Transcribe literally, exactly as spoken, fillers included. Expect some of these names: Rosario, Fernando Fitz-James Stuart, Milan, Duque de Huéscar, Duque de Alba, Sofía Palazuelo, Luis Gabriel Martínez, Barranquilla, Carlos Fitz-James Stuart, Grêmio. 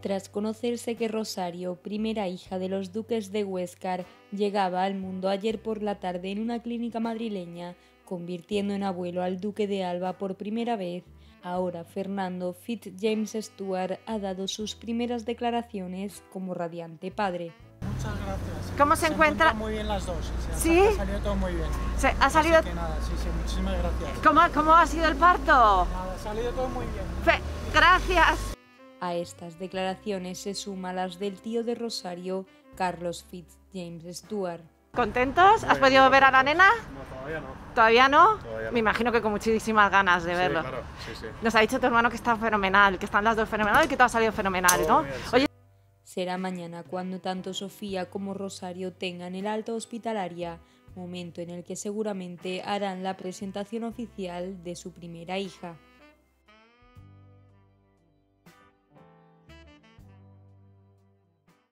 tras conocerse que Rosario, primera hija de los duques de Huéscar, llegaba al mundo ayer por la tarde en una clínica madrileña, convirtiendo en abuelo al duque de Alba por primera vez. Ahora Fernando Fitz-James Stuart ha dado sus primeras declaraciones como radiante padre. Muchas gracias. ¿Cómo se, se encuentra? encuentra? Muy bien las dos. O sea, ¿sí? Ha salido todo muy bien. Se, ha Así salido... que nada, sí, sí, muchísimas gracias. ¿Cómo, cómo ha sido el parto? Nada, ha salido todo muy bien. Fe... Gracias. A estas declaraciones se suman las del tío de Rosario, Carlos Fitz-James Stuart. ¿Contentos? ¿Has podido ver a la nena? No, todavía no. ¿Todavía no? Todavía no. Me imagino que con muchísimas ganas de sí, verlo. Claro. Sí, sí. Nos ha dicho tu hermano que está fenomenal, que están las dos fenomenal y que todo ha salido fenomenal, ¿no? Oh, bien, sí. Oye... Será mañana cuando tanto Sofía como Rosario tengan el alta hospitalaria, momento en el que seguramente harán la presentación oficial de su primera hija.